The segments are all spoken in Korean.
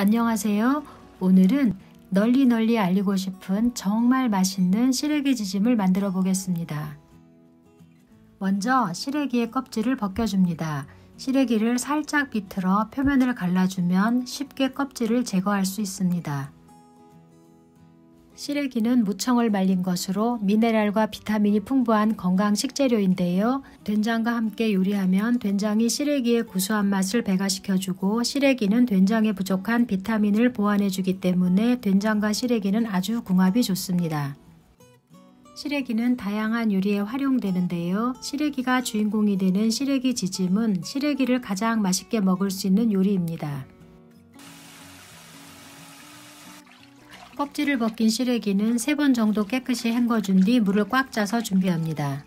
안녕하세요. 오늘은 널리 알리고 싶은 정말 맛있는 시래기지짐을 만들어 보겠습니다. 먼저 시래기의 껍질을 벗겨줍니다. 시래기를 살짝 비틀어 표면을 갈라주면 쉽게 껍질을 제거할 수 있습니다. 시래기는 무청을 말린 것으로 미네랄과 비타민이 풍부한 건강 식재료인데요. 된장과 함께 요리하면 된장이 시래기의 구수한 맛을 배가시켜주고 시래기는 된장에 부족한 비타민을 보완해주기 때문에 된장과 시래기는 아주 궁합이 좋습니다. 시래기는 다양한 요리에 활용되는데요. 시래기가 주인공이 되는 시래기지짐은 시래기를 가장 맛있게 먹을 수 있는 요리입니다. 껍질을 벗긴 시래기는 3번 정도 깨끗이 헹궈준 뒤 물을 꽉 짜서 준비합니다.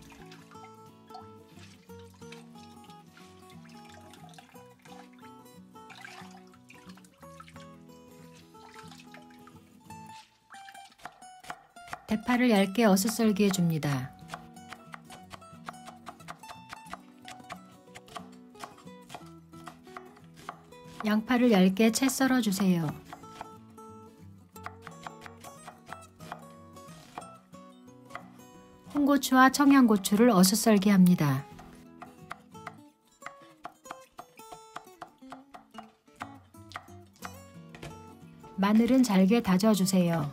대파를 얇게 어슷썰기해 줍니다. 양파를 얇게 채 썰어주세요. 홍고추와 청양고추를 어슷썰기합니다. 마늘은 잘게 다져주세요.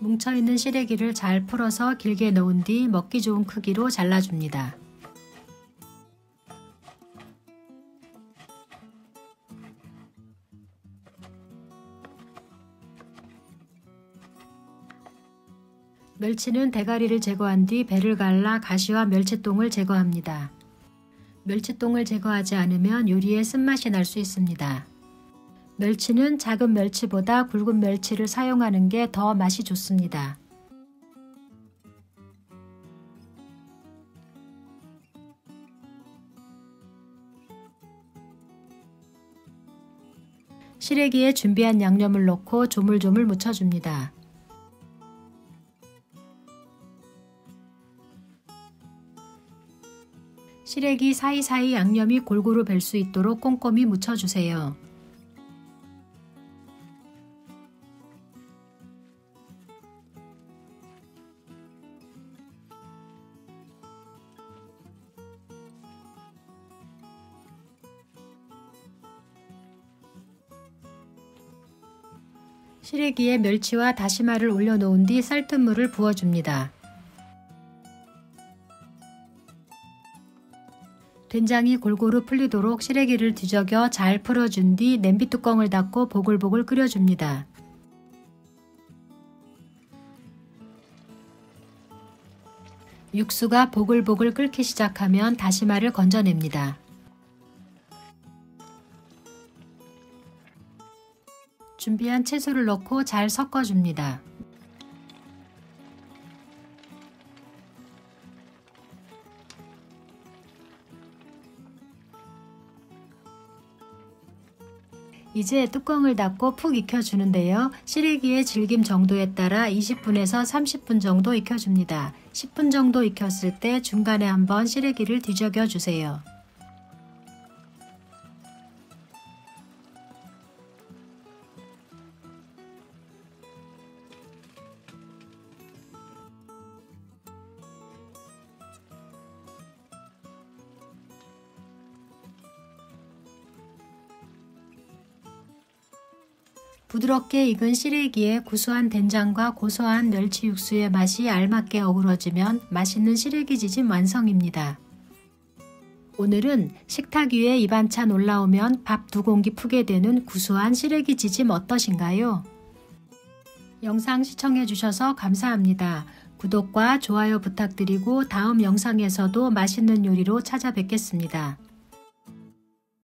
뭉쳐있는 시래기를 잘 풀어서 길게 넣은 뒤 먹기 좋은 크기로 잘라줍니다. 멸치는 대가리를 제거한 뒤 배를 갈라 가시와 멸치똥을 제거합니다. 멸치똥을 제거하지 않으면 요리에 쓴맛이 날 수 있습니다. 멸치는 작은 멸치보다 굵은 멸치를 사용하는 게 더 맛이 좋습니다. 시래기에 준비한 양념을 넣고 조물조물 묻혀줍니다. 시래기 사이사이 양념이 골고루 밸 수 있도록 꼼꼼히 묻혀주세요. 시래기에 멸치와 다시마를 올려놓은 뒤 쌀뜨물을 부어줍니다. 된장이 골고루 풀리도록 시래기를 뒤적여 잘 풀어준 뒤 냄비 뚜껑을 닫고 보글보글 끓여줍니다. 육수가 보글보글 끓기 시작하면 다시마를 건져냅니다. 준비한 채소를 넣고 잘 섞어줍니다. 이제 뚜껑을 닫고 푹 익혀주는데요. 시래기의 질김 정도에 따라 20분에서 30분 정도 익혀줍니다. 10분 정도 익혔을 때 중간에 한번 시래기를 뒤적여주세요. 부드럽게 익은 시래기에 구수한 된장과 고소한 멸치 육수의 맛이 알맞게 어우러지면 맛있는 시래기지짐 완성입니다. 오늘은 식탁 위에 이 반찬 올라오면 밥 2공기 푸게 되는 구수한 시래기지짐 어떠신가요? 영상 시청해주셔서 감사합니다. 구독과 좋아요 부탁드리고 다음 영상에서도 맛있는 요리로 찾아뵙겠습니다.